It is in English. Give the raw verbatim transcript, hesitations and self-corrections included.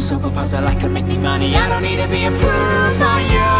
solve a puzzle, I can make me money. I don't need to be improved by you.